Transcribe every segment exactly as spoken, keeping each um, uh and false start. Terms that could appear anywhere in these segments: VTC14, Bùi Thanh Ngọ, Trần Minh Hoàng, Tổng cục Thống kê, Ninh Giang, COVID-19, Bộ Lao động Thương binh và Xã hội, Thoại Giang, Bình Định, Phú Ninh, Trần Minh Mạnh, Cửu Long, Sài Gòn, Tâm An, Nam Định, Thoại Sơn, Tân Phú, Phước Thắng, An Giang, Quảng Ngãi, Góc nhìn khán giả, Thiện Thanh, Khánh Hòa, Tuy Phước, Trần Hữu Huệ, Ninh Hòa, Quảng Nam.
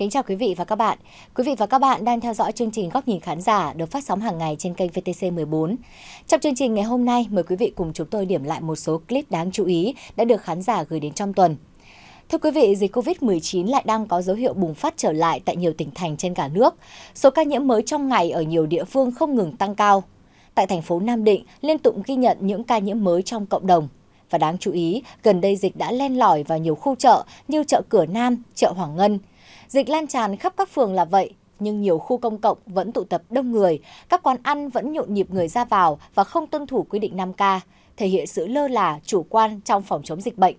Kính chào quý vị và các bạn. Quý vị và các bạn đang theo dõi chương trình Góc nhìn khán giả được phát sóng hàng ngày trên kênh V T C mười bốn. Trong chương trình ngày hôm nay, mời quý vị cùng chúng tôi điểm lại một số clip đáng chú ý đã được khán giả gửi đến trong tuần. Thưa quý vị, dịch Covid mười chín lại đang có dấu hiệu bùng phát trở lại tại nhiều tỉnh thành trên cả nước. Số ca nhiễm mới trong ngày ở nhiều địa phương không ngừng tăng cao. Tại thành phố Nam Định, liên tục ghi nhận những ca nhiễm mới trong cộng đồng. Và đáng chú ý, gần đây dịch đã len lỏi vào nhiều khu chợ như chợ Cửa Nam, chợ Hoàng Ngân. Dịch lan tràn khắp các phường là vậy, nhưng nhiều khu công cộng vẫn tụ tập đông người, các quán ăn vẫn nhộn nhịp người ra vào và không tuân thủ quy định năm K, thể hiện sự lơ là, chủ quan trong phòng chống dịch bệnh.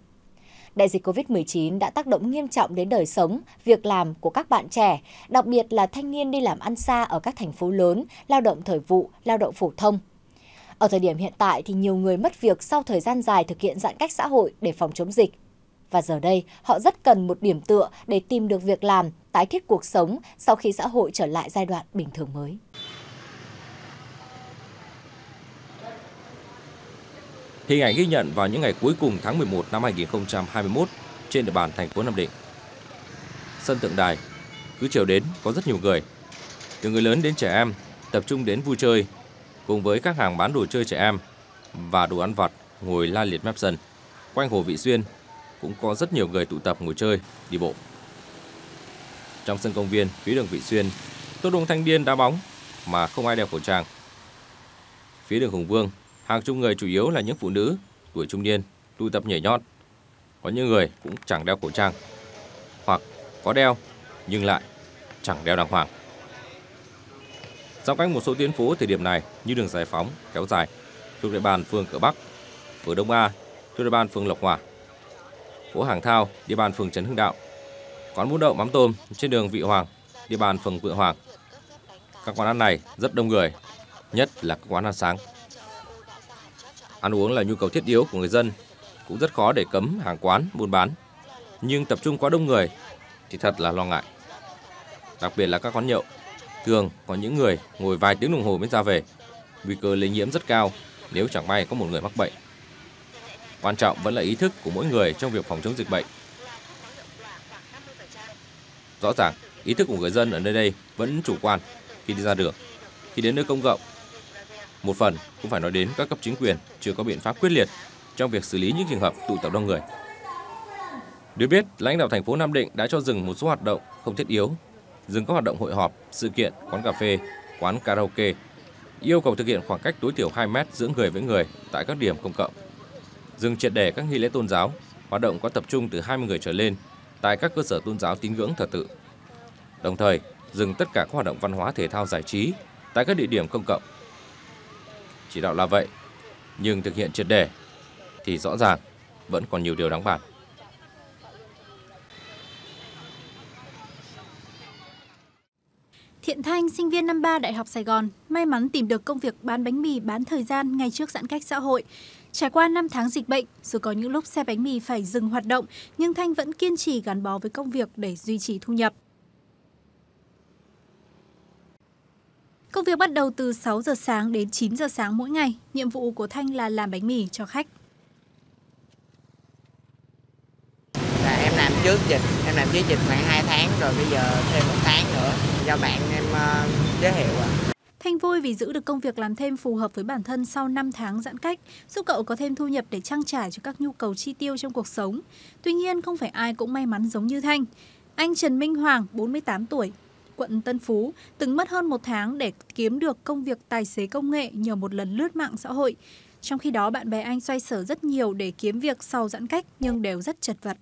Đại dịch Covid mười chín đã tác động nghiêm trọng đến đời sống, việc làm của các bạn trẻ, đặc biệt là thanh niên đi làm ăn xa ở các thành phố lớn, lao động thời vụ, lao động phổ thông. Ở thời điểm hiện tại thì nhiều người mất việc sau thời gian dài thực hiện giãn cách xã hội để phòng chống dịch. Và giờ đây, họ rất cần một điểm tựa để tìm được việc làm, tái thiết cuộc sống sau khi xã hội trở lại giai đoạn bình thường mới. Hình ảnh ghi nhận vào những ngày cuối cùng tháng mười một năm hai nghìn không trăm hai mươi mốt trên địa bàn thành phố Nam Định. Sân Tượng Đài, cứ chiều đến có rất nhiều người, từ người lớn đến trẻ em, tập trung đến vui chơi, cùng với các hàng bán đồ chơi trẻ em và đồ ăn vặt ngồi la liệt mép sân. Quanh Hồ Vị Xuyên cũng có rất nhiều người tụ tập ngồi chơi, đi bộ. Trong sân công viên phía đường Vị Xuyên, tốt đông thanh niên đá bóng mà không ai đeo khẩu trang. Phía đường Hùng Vương, hàng chục người chủ yếu là những phụ nữ tuổi trung niên tụ tập nhảy nhót. Có những người cũng chẳng đeo khẩu trang, hoặc có đeo nhưng lại chẳng đeo đàng hoàng. Dọc quanh một số tuyến phố thời điểm này như đường Giải Phóng kéo dài thuộc địa bàn phường Cửa Bắc, phường Đông A thuộc địa bàn phường Lộc Hòa, phố Hàng Thao địa bàn phường Trần Hưng Đạo, quán bún đậu mắm tôm trên đường Vị Hoàng địa bàn phường Vựa Hoàng. Các quán ăn này rất đông người, nhất là các quán ăn sáng. Ăn uống là nhu cầu thiết yếu của người dân, cũng rất khó để cấm hàng quán buôn bán, nhưng tập trung quá đông người thì thật là lo ngại. Đặc biệt là các quán nhậu, thường có những người ngồi vài tiếng đồng hồ mới ra về, nguy cơ lây nhiễm rất cao nếu chẳng may có một người mắc bệnh. Quan trọng vẫn là ý thức của mỗi người trong việc phòng chống dịch bệnh. Rõ ràng, ý thức của người dân ở nơi đây vẫn chủ quan khi đi ra đường, khi đến nơi công cộng. Một phần cũng phải nói đến các cấp chính quyền chưa có biện pháp quyết liệt trong việc xử lý những trường hợp tụ tập đông người. Được biết, lãnh đạo thành phố Nam Định đã cho dừng một số hoạt động không thiết yếu, dừng các hoạt động hội họp, sự kiện, quán cà phê, quán karaoke, yêu cầu thực hiện khoảng cách tối thiểu hai mét giữa người với người tại các điểm công cộng, dừng triệt để các nghi lễ tôn giáo, hoạt động có tập trung từ hai mươi người trở lên tại các cơ sở tôn giáo tín ngưỡng thờ tự. Đồng thời, dừng tất cả các hoạt động văn hóa, thể thao, giải trí tại các địa điểm công cộng. Chỉ đạo là vậy, nhưng thực hiện triệt để thì rõ ràng vẫn còn nhiều điều đáng bàn. Thiện Thanh, sinh viên năm ba Đại học Sài Gòn, may mắn tìm được công việc bán bánh mì bán thời gian ngay trước giãn cách xã hội. Trải qua năm tháng dịch bệnh, dù có những lúc xe bánh mì phải dừng hoạt động, nhưng Thanh vẫn kiên trì gắn bó với công việc để duy trì thu nhập. Công việc bắt đầu từ sáu giờ sáng đến chín giờ sáng mỗi ngày. Nhiệm vụ của Thanh là làm bánh mì cho khách. Là em làm trước dịch, em làm trước dịch khoảng hai tháng rồi bây giờ thêm một tháng nữa do bạn em uh, giới thiệu ạ. À. Thanh vui vì giữ được công việc làm thêm phù hợp với bản thân sau năm tháng giãn cách, giúp cậu có thêm thu nhập để trang trải cho các nhu cầu chi tiêu trong cuộc sống. Tuy nhiên, không phải ai cũng may mắn giống như Thanh. Anh Trần Minh Hoàng, bốn mươi tám tuổi, quận Tân Phú, từng mất hơn một tháng để kiếm được công việc tài xế công nghệ nhờ một lần lướt mạng xã hội. Trong khi đó, bạn bè anh xoay sở rất nhiều để kiếm việc sau giãn cách nhưng đều rất chật vật.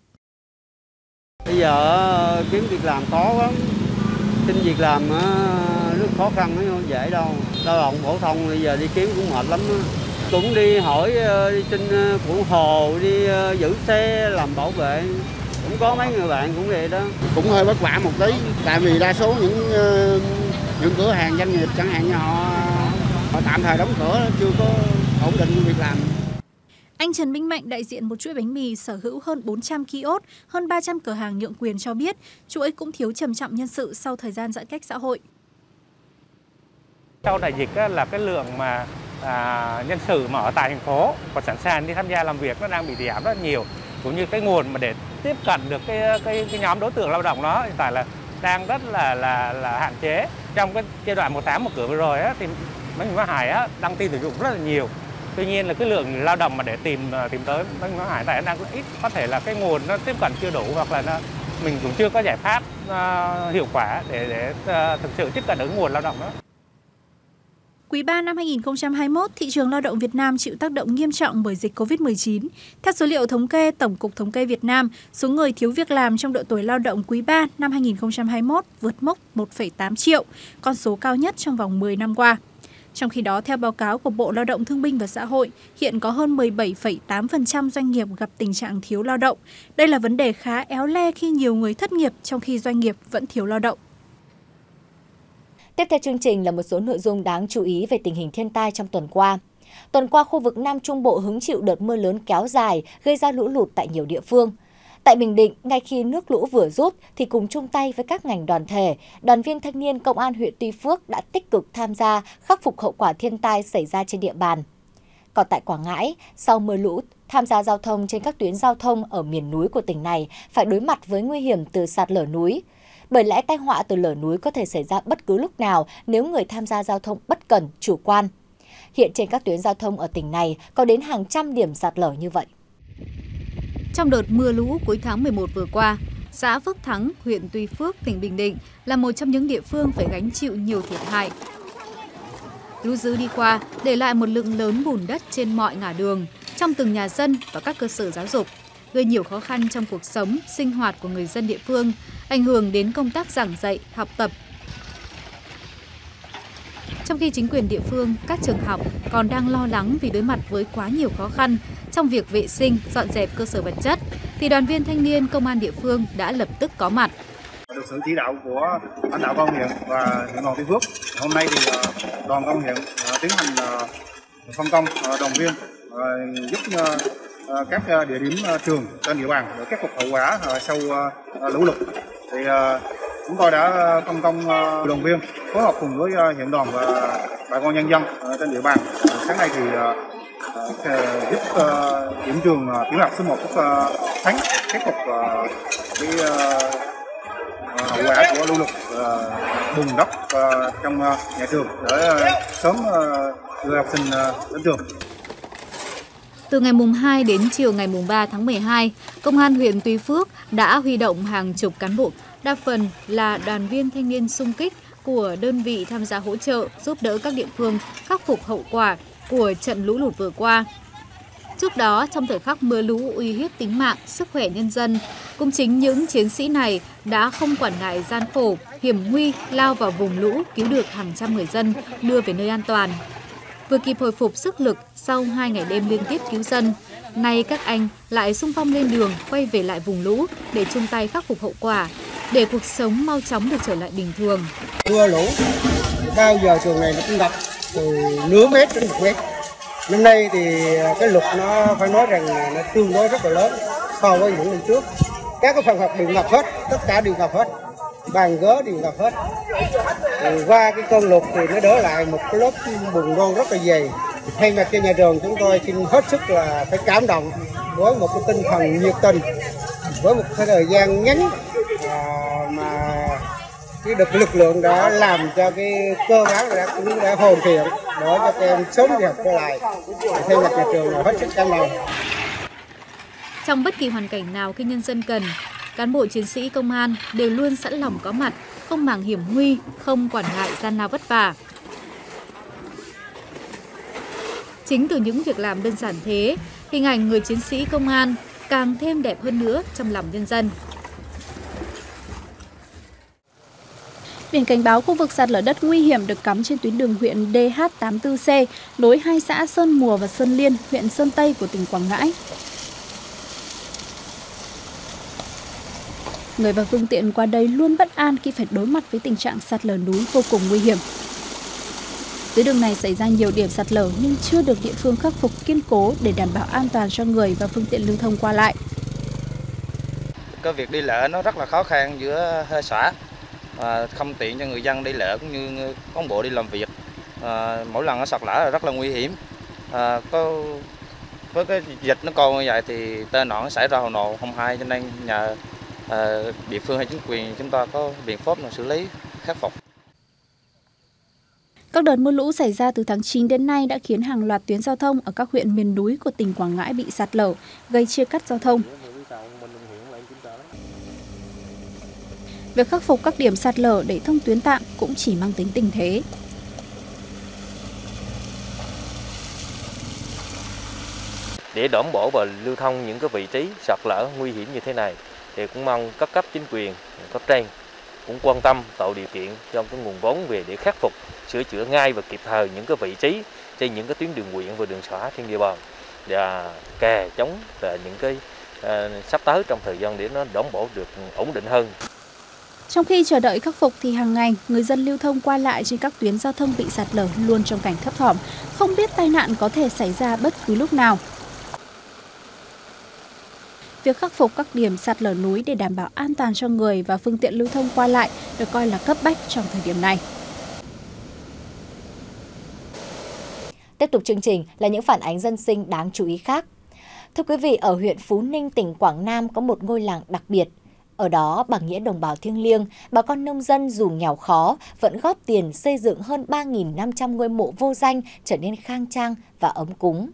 Bây giờ kiếm việc làm khó lắm, xin việc làm rất khó khăn, không dễ đâu. Lao động phổ thông bây giờ đi kiếm cũng mệt lắm. Cũng đi hỏi, đi xin phụ hồ, đi giữ xe làm bảo vệ. Cũng có mấy người bạn cũng vậy đó. Cũng hơi vất vả một tí, tại vì đa số những những cửa hàng doanh nghiệp chẳng hạn như họ, họ tạm thời đóng cửa, chưa có ổn định việc làm. Anh Trần Minh Mạnh, đại diện một chuỗi bánh mì sở hữu hơn bốn trăm kiosk, hơn ba trăm cửa hàng nhượng quyền cho biết, chuỗi cũng thiếu trầm trọng nhân sự sau thời gian giãn cách xã hội. Sau đại dịch là cái lượng mà à, nhân sự mà ở tại thành phố còn sẵn sàng đi tham gia làm việc nó đang bị giảm rất nhiều, cũng như cái nguồn mà để tiếp cận được cái cái, cái nhóm đối tượng lao động đó hiện tại là đang rất là là là hạn chế. Trong cái giai đoạn một tám một cửa vừa rồi á, thì Bánh Mì Quảng Hải á, đăng tin tuyển dụng rất là nhiều. Tuy nhiên là cái lượng lao động mà để tìm tìm tới Bánh Mì Quảng Hải tại đang rất ít, có thể là cái nguồn nó tiếp cận chưa đủ, hoặc là nó, mình cũng chưa có giải pháp uh, hiệu quả để để uh, thực sự tiếp cận được nguồn lao động đó. Quý ba năm hai nghìn không trăm hai mươi mốt, thị trường lao động Việt Nam chịu tác động nghiêm trọng bởi dịch Covid mười chín. Theo số liệu thống kê, Tổng cục Thống kê Việt Nam, số người thiếu việc làm trong độ tuổi lao động quý ba năm hai nghìn không trăm hai mươi mốt vượt mốc một phẩy tám triệu, con số cao nhất trong vòng mười năm qua. Trong khi đó, theo báo cáo của Bộ Lao động Thương binh và Xã hội, hiện có hơn mười bảy phẩy tám phần trăm doanh nghiệp gặp tình trạng thiếu lao động. Đây là vấn đề khá éo le khi nhiều người thất nghiệp trong khi doanh nghiệp vẫn thiếu lao động. Tiếp theo chương trình là một số nội dung đáng chú ý về tình hình thiên tai trong tuần qua. Tuần qua, khu vực Nam Trung Bộ hứng chịu đợt mưa lớn kéo dài, gây ra lũ lụt tại nhiều địa phương. Tại Bình Định, ngay khi nước lũ vừa rút thì cùng chung tay với các ngành đoàn thể, đoàn viên thanh niên Công an huyện Tuy Phước đã tích cực tham gia khắc phục hậu quả thiên tai xảy ra trên địa bàn. Còn tại Quảng Ngãi, sau mưa lũ, tham gia giao thông trên các tuyến giao thông ở miền núi của tỉnh này phải đối mặt với nguy hiểm từ sạt lở núi. Bởi lẽ tai họa từ lở núi có thể xảy ra bất cứ lúc nào nếu người tham gia giao thông bất cẩn, chủ quan. Hiện trên các tuyến giao thông ở tỉnh này có đến hàng trăm điểm sạt lở như vậy. Trong đợt mưa lũ cuối tháng mười một vừa qua, xã Phước Thắng, huyện Tuy Phước, tỉnh Bình Định là một trong những địa phương phải gánh chịu nhiều thiệt hại. Lũ dữ đi qua để lại một lượng lớn bùn đất trên mọi ngả đường, trong từng nhà dân và các cơ sở giáo dục, gây nhiều khó khăn trong cuộc sống, sinh hoạt của người dân địa phương, ảnh hưởng đến công tác giảng dạy, học tập. Trong khi chính quyền địa phương, các trường học còn đang lo lắng vì đối mặt với quá nhiều khó khăn trong việc vệ sinh, dọn dẹp cơ sở vật chất, thì đoàn viên thanh niên Công an địa phương đã lập tức có mặt. Được sự chỉ đạo của lãnh đạo công an huyện và huyện đoàn Tuy Phước, hôm nay thì đoàn công an huyện tiến hành phân công đoàn viên giúp các địa điểm trường trên địa bàn để khắc phục hậu quả sau lũ lụt. Thì chúng tôi đã phân công đoàn viên phối hợp cùng với huyện đoàn và bà con nhân dân trên địa bàn. Sáng nay thì giúp điểm trường tiểu học số một Thắng khắc phục cái hậu quả của lũ lụt bùn đất trong nhà trường để sớm đưa học sinh đến trường. Từ ngày mùng hai đến chiều ngày mùng ba tháng mười hai, Công an huyện Tuy Phước đã huy động hàng chục cán bộ, đa phần là đoàn viên thanh niên xung kích của đơn vị tham gia hỗ trợ, giúp đỡ các địa phương khắc phục hậu quả của trận lũ lụt vừa qua. Trước đó, trong thời khắc mưa lũ uy hiếp tính mạng, sức khỏe nhân dân, cũng chính những chiến sĩ này đã không quản ngại gian khổ, hiểm nguy lao vào vùng lũ cứu được hàng trăm người dân đưa về nơi an toàn. Vừa kịp hồi phục sức lực sau hai ngày đêm liên tiếp cứu dân, nay các anh lại xung phong lên đường quay về lại vùng lũ để chung tay khắc phục hậu quả, để cuộc sống mau chóng được trở lại bình thường. Mưa lũ bao giờ trường này nó cũng ngập từ nửa mét đến một mét. Năm nay thì cái lục nó phải nói rằng nó tương đối rất là lớn so với những năm trước. Các cái phòng học đều ngập hết, tất cả đều ngập hết, bàn ghế đều ngập hết. Thì qua cái cơn lục thì nó đỡ lại một cái lớp bùn non rất là dày. Thay mặt cho nhà trường, chúng tôi xin hết sức là phải cảm động với một cái tinh thần nhiệt tình, với một cái thời gian ngắn mà cái được lực lượng đã làm cho cái cơ bản đã cũng đã hoàn thiện để cho các em sớm đi học trở lại. Thay mặt nhà trường là hết sức cảm động. Trong bất kỳ hoàn cảnh nào khi nhân dân cần, cán bộ chiến sĩ công an đều luôn sẵn lòng có mặt, không màng hiểm nguy, không quản ngại gian lao vất vả. Chính từ những việc làm đơn giản thế, hình ảnh người chiến sĩ công an càng thêm đẹp hơn nữa trong lòng nhân dân. Biển cảnh báo khu vực sạt lở đất nguy hiểm được cắm trên tuyến đường huyện D H tám mươi tư C, nối hai xã Sơn Mùa và Sơn Liên, huyện Sơn Tây của tỉnh Quảng Ngãi. Người và phương tiện qua đây luôn bất an khi phải đối mặt với tình trạng sạt lở núi vô cùng nguy hiểm. Tuyến đường này xảy ra nhiều điểm sạt lở nhưng chưa được địa phương khắc phục kiên cố để đảm bảo an toàn cho người và phương tiện lưu thông qua lại. Cái việc đi lễ nó rất là khó khăn giữa hai xã, à, không tiện cho người dân đi lễ cũng như cán bộ đi làm việc. À, mỗi lần nó sạt lở là rất là nguy hiểm. À, có với cái dịch nó còn như vậy thì tai nạn nó xảy ra hồi nộ không hay, cho nên nhà địa phương hay chính quyền chúng ta có biện pháp nào xử lý khắc phục. Các đợt mưa lũ xảy ra từ tháng chín đến nay đã khiến hàng loạt tuyến giao thông ở các huyện miền núi của tỉnh Quảng Ngãi bị sạt lở, gây chia cắt giao thông. Việc khắc phục các điểm sạt lở để thông tuyến tạm cũng chỉ mang tính tình thế. Để đảm bảo và lưu thông những cái vị trí sạt lở nguy hiểm như thế này thì cũng mong các cấp chính quyền, cấp trên cũng quan tâm tạo điều kiện trong cái nguồn vốn về để khắc phục, sửa chữa ngay và kịp thời những cái vị trí trên những cái tuyến đường huyện và đường xã trên địa bàn và kè chống và những cái uh, sắp tới trong thời gian để nó đảm bảo được ổn định hơn. Trong khi chờ đợi khắc phục thì hàng ngày người dân lưu thông qua lại trên các tuyến giao thông bị sạt lở luôn trong cảnh thấp thỏm, không biết tai nạn có thể xảy ra bất cứ lúc nào. Việc khắc phục các điểm sạt lở núi để đảm bảo an toàn cho người và phương tiện lưu thông qua lại được coi là cấp bách trong thời điểm này. Tiếp tục chương trình là những phản ánh dân sinh đáng chú ý khác. Thưa quý vị, ở huyện Phú Ninh, tỉnh Quảng Nam có một ngôi làng đặc biệt. Ở đó, bằng nghĩa đồng bào thiêng liêng, bà con nông dân dù nghèo khó vẫn góp tiền xây dựng hơn ba nghìn năm trăm ngôi mộ vô danh trở nên khang trang và ấm cúng.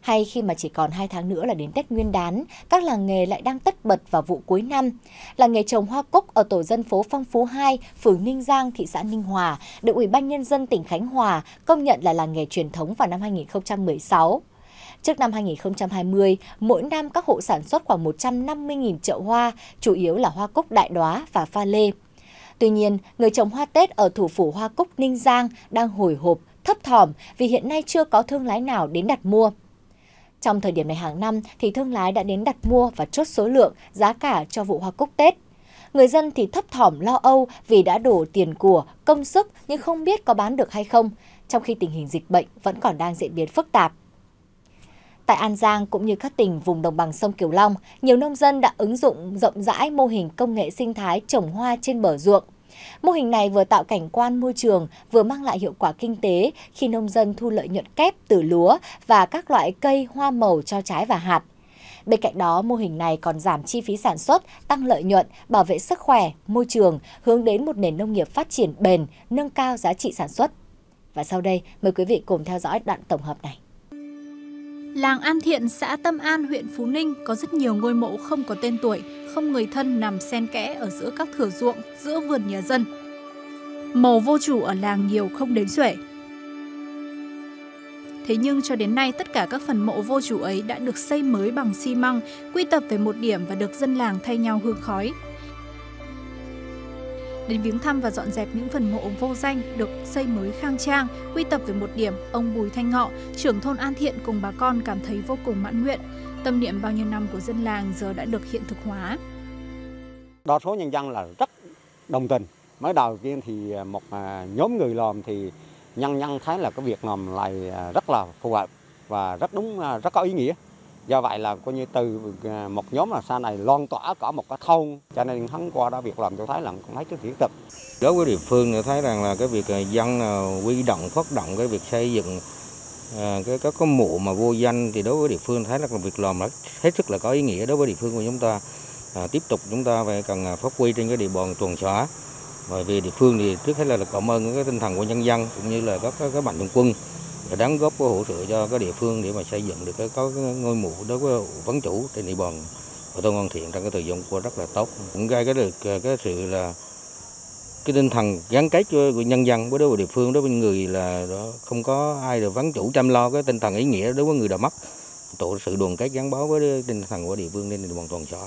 Hay khi mà chỉ còn hai tháng nữa là đến Tết Nguyên đán, các làng nghề lại đang tất bật vào vụ cuối năm. Làng nghề trồng hoa cúc ở tổ dân phố Phong Phú hai, phường Ninh Giang, thị xã Ninh Hòa, được Ủy ban Nhân dân tỉnh Khánh Hòa công nhận là làng nghề truyền thống vào năm hai nghìn không trăm mười sáu. Trước năm hai nghìn không trăm hai mươi, mỗi năm các hộ sản xuất khoảng một trăm năm mươi nghìn chậu hoa, chủ yếu là hoa cúc đại đóa và pha lê. Tuy nhiên, người trồng hoa Tết ở thủ phủ hoa cúc Ninh Giang đang hồi hộp, thấp thỏm vì hiện nay chưa có thương lái nào đến đặt mua. Trong thời điểm này hàng năm thì thương lái đã đến đặt mua và chốt số lượng, giá cả cho vụ hoa cúc Tết. Người dân thì thấp thỏm lo âu vì đã đổ tiền của, công sức nhưng không biết có bán được hay không, trong khi tình hình dịch bệnh vẫn còn đang diễn biến phức tạp. Tại An Giang cũng như các tỉnh vùng đồng bằng sông Cửu Long, nhiều nông dân đã ứng dụng rộng rãi mô hình công nghệ sinh thái trồng hoa trên bờ ruộng. Mô hình này vừa tạo cảnh quan môi trường, vừa mang lại hiệu quả kinh tế khi nông dân thu lợi nhuận kép từ lúa và các loại cây hoa màu cho trái và hạt. Bên cạnh đó, mô hình này còn giảm chi phí sản xuất, tăng lợi nhuận, bảo vệ sức khỏe, môi trường, hướng đến một nền nông nghiệp phát triển bền, nâng cao giá trị sản xuất. Và sau đây, mời quý vị cùng theo dõi đoạn tổng hợp này. Làng An Thiện, xã Tâm An, huyện Phú Ninh có rất nhiều ngôi mộ không có tên tuổi, không người thân nằm xen kẽ ở giữa các thửa ruộng, giữa vườn nhà dân. Mộ vô chủ ở làng nhiều không đếm xuể. Thế nhưng cho đến nay, tất cả các phần mộ vô chủ ấy đã được xây mới bằng xi măng, quy tập về một điểm và được dân làng thay nhau hương khói. Đến viếng thăm và dọn dẹp những phần mộ vô danh được xây mới khang trang, quy tập về một điểm, ông Bùi Thanh Ngọ, trưởng thôn An Thiện cùng bà con cảm thấy vô cùng mãn nguyện. Tâm niệm bao nhiêu năm của dân làng giờ đã được hiện thực hóa. Đa số nhân dân là rất đồng tình. Mới đầu tiên thì một nhóm người làm thì nhân nhân thấy là cái việc làm này rất là phù hợp và rất đúng, rất có ý nghĩa. Do vậy là coi như từ một nhóm là sau này loan tỏa cả một cái thôn, cho nên hắn qua đó việc làm tôi thấy là cũng thấy cái thiết thực. Đối với địa phương tôi thấy rằng là cái việc dân quy động phát động cái việc xây dựng cái các cái mộ mà vô danh thì đối với địa phương thấy là việc làm rất hết sức là có ý nghĩa đối với địa phương của chúng ta. À, tiếp tục chúng ta phải cần phát huy trên cái địa bàn toàn xã. Bởi vì địa phương thì trước hết là, là cảm ơn cái tinh thần của nhân dân cũng như là các các, các mạnh thường quân để đóng góp và hỗ trợ cho các địa phương để mà xây dựng được cái có ngôi mộ đối với vấn chủ trên địa bàn và thôn An Thiện trong cái thời gian qua rất là tốt, cũng gây cái được cái sự là cái tinh thần gắn kết của nhân dân với đối với địa phương, đối với người là không có ai được vấn chủ chăm lo cái tinh thần ý nghĩa đối với người đã mất, tổ sự đoàn kết gắn bó với tinh thần của địa phương nên địa bàn toàn xã.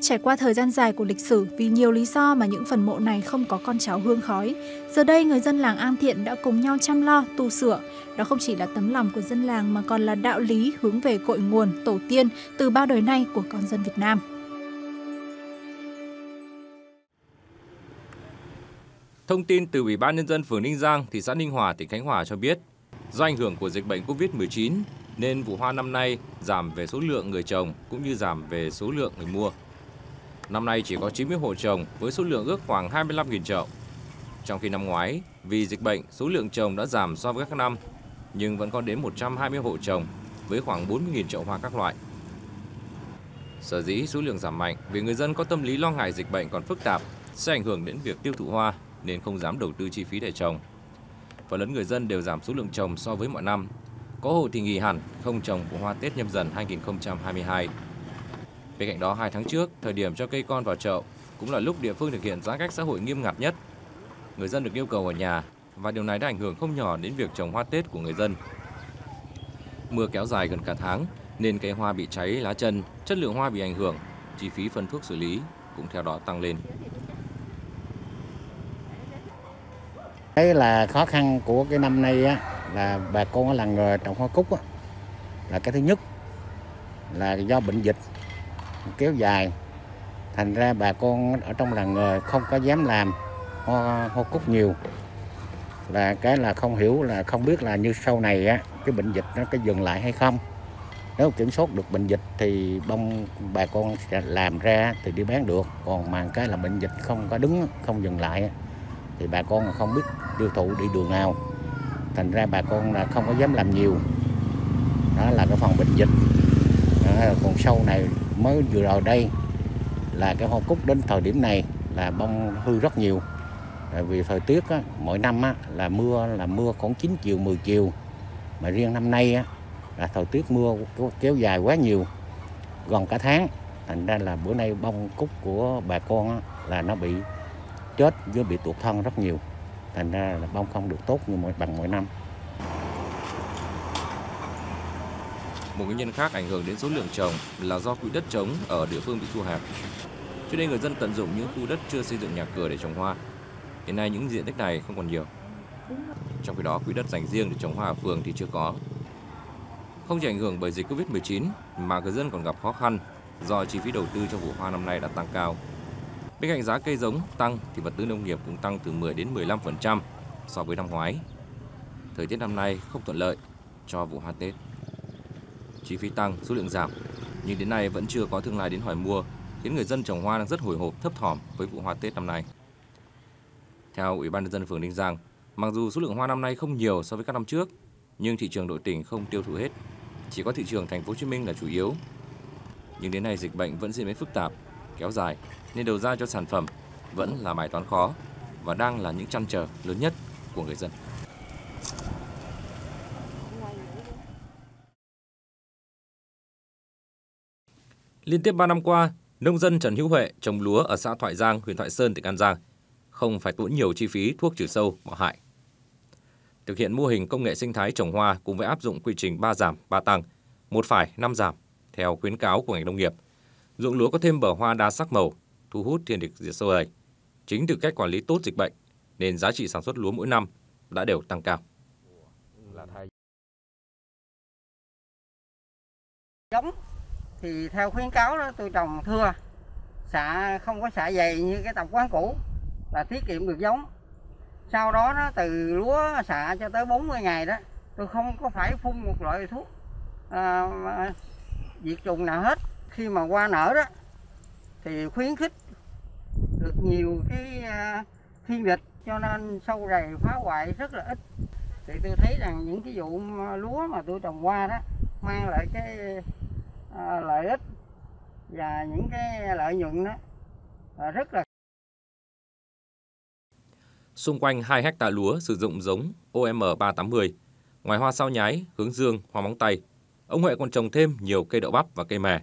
Trải qua thời gian dài của lịch sử, vì nhiều lý do mà những phần mộ này không có con cháu hương khói. Giờ đây, người dân làng An Thiện đã cùng nhau chăm lo, tu sửa. Đó không chỉ là tấm lòng của dân làng mà còn là đạo lý hướng về cội nguồn, tổ tiên từ bao đời nay của con dân Việt Nam. Thông tin từ Ủy ban Nhân dân phường Ninh Giang, thị xã Ninh Hòa, tỉnh Khánh Hòa cho biết, do ảnh hưởng của dịch bệnh Covid mười chín, nên vụ hoa năm nay giảm về số lượng người trồng cũng như giảm về số lượng người mua. Năm nay chỉ có chín mươi hộ trồng với số lượng ước khoảng hai mươi lăm nghìn chậu. Trong khi năm ngoái, vì dịch bệnh, số lượng trồng đã giảm so với các năm, nhưng vẫn có đến một trăm hai mươi hộ trồng với khoảng bốn mươi nghìn chậu hoa các loại. Sở dĩ số lượng giảm mạnh vì người dân có tâm lý lo ngại dịch bệnh còn phức tạp sẽ ảnh hưởng đến việc tiêu thụ hoa nên không dám đầu tư chi phí để trồng. Phần lớn người dân đều giảm số lượng trồng so với mọi năm. Có hộ thì nghỉ hẳn, không trồng vụ hoa Tết Nhâm Dần hai nghìn không trăm hai mươi hai. Bên cạnh đó, hai tháng trước, thời điểm cho cây con vào chậu cũng là lúc địa phương thực hiện giãn cách xã hội nghiêm ngặt nhất. Người dân được yêu cầu ở nhà và điều này đã ảnh hưởng không nhỏ đến việc trồng hoa Tết của người dân. Mưa kéo dài gần cả tháng nên cây hoa bị cháy lá chân, chất lượng hoa bị ảnh hưởng, chi phí phân thuốc xử lý cũng theo đó tăng lên. Đấy là khó khăn của cái năm nay á, là bà con là người trồng hoa cúc á, là cái thứ nhất là do bệnh dịch kéo dài, thành ra bà con ở trong làng nghề không có dám làm hoa, hoa cúc nhiều, là cái là không hiểu, là không biết là như sau này á, cái bệnh dịch nó có dừng lại hay không. Nếu kiểm soát được bệnh dịch thì bông bà con sẽ làm ra thì đi bán được, còn mà cái là bệnh dịch không có đứng, không dừng lại thì bà con không biết tiêu thụ đi đường nào, thành ra bà con là không có dám làm nhiều. Đó là cái phần bệnh dịch. Đó, còn sau này mới vừa rồi đây là cái hoa cúc đến thời điểm này là bông hư rất nhiều, tại vì thời tiết á, mỗi năm á, là mưa là mưa khoảng chín chiều mười chiều, mà riêng năm nay á, là thời tiết mưa kéo dài quá nhiều, gần cả tháng, thành ra là bữa nay bông cúc của bà con á, là nó bị chết với bị tụt thân rất nhiều, thành ra là bông không được tốt như mỗi bằng mỗi năm. Một nguyên nhân khác ảnh hưởng đến số lượng trồng là do quỹ đất trống ở địa phương bị thu hẹp. Trước đây người dân tận dụng những khu đất chưa xây dựng nhà cửa để trồng hoa. Hiện nay những diện tích này không còn nhiều. Trong khi đó quỹ đất dành riêng để trồng hoa ở phường thì chưa có. Không chỉ ảnh hưởng bởi dịch Covid mười chín mà người dân còn gặp khó khăn do chi phí đầu tư cho vụ hoa năm nay đã tăng cao. Bên cạnh giá cây giống tăng thì vật tư nông nghiệp cũng tăng từ mười đến mười lăm phần trăm so với năm ngoái. Thời tiết năm nay không thuận lợi cho vụ hoa Tết. Chi phí tăng, số lượng giảm, nhưng đến nay vẫn chưa có thương lái đến hỏi mua, khiến người dân trồng hoa đang rất hồi hộp, thấp thỏm với vụ hoa Tết năm nay. Theo Ủy ban nhân dân phường Ninh Giang, mặc dù số lượng hoa năm nay không nhiều so với các năm trước, nhưng thị trường nội tỉnh không tiêu thụ hết, chỉ có thị trường Thành phố Hồ Chí Minh là chủ yếu. Nhưng đến nay dịch bệnh vẫn diễn biến phức tạp, kéo dài nên đầu ra cho sản phẩm vẫn là bài toán khó và đang là những trăn trở lớn nhất của người dân. Liên tiếp ba năm qua, nông dân Trần Hữu Huệ trồng lúa ở xã Thoại Giang, huyện Thoại Sơn, tỉnh An Giang, không phải tốn nhiều chi phí thuốc trừ sâu, bỏ hại. Thực hiện mô hình công nghệ sinh thái trồng hoa cùng với áp dụng quy trình ba giảm, ba tăng, một phải, năm giảm theo khuyến cáo của ngành nông nghiệp, ruộng lúa có thêm bờ hoa đa sắc màu, thu hút thiên địch diệt sâu đầy. Chính từ cách quản lý tốt dịch bệnh nên giá trị sản xuất lúa mỗi năm đã đều tăng cao. Giống thì theo khuyến cáo đó, tôi trồng thưa, xạ không có xạ dày như cái tập quán cũ, là tiết kiệm được giống. Sau đó, đó từ lúa xạ cho tới bốn mươi ngày đó, tôi không có phải phun một loại thuốc à, diệt trùng nào hết. Khi mà hoa nở đó thì khuyến khích được nhiều cái thiên địch, cho nên sâu rầy phá hoại rất là ít. Thì tôi thấy rằng những cái vụ lúa mà tôi trồng hoa đó mang lại cái à, lợi ích và những cái lợi nhuận đó à, rất là. Xung quanh hai héc ta lúa sử dụng giống O M ba tám mươi, ngoài hoa sao nhái, hướng dương, hoa móng tay, ông Huệ còn trồng thêm nhiều cây đậu bắp và cây mè,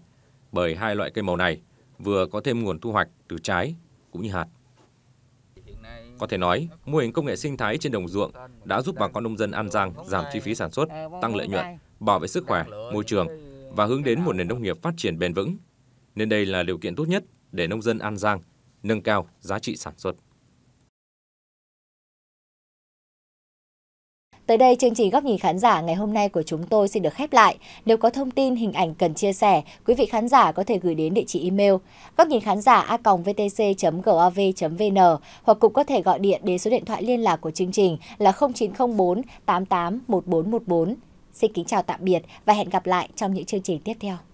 bởi hai loại cây màu này vừa có thêm nguồn thu hoạch từ trái cũng như hạt. Có thể nói, mô hình công nghệ sinh thái trên đồng ruộng đã giúp bà con nông dân An Giang giảm chi phí sản xuất, tăng lợi nhuận, bảo vệ sức khỏe, môi trường và hướng đến một nền nông nghiệp phát triển bền vững. Nên đây là điều kiện tốt nhất để nông dân An Giang nâng cao giá trị sản xuất. Tới đây, chương trình Góc nhìn khán giả ngày hôm nay của chúng tôi xin được khép lại. Nếu có thông tin, hình ảnh cần chia sẻ, quý vị khán giả có thể gửi đến địa chỉ email góc nhìn khán giả a còng vê tê xê chấm gov chấm vn hoặc cũng có thể gọi điện đến số điện thoại liên lạc của chương trình là không chín không bốn tám tám một bốn một bốn. Xin kính chào tạm biệt và hẹn gặp lại trong những chương trình tiếp theo.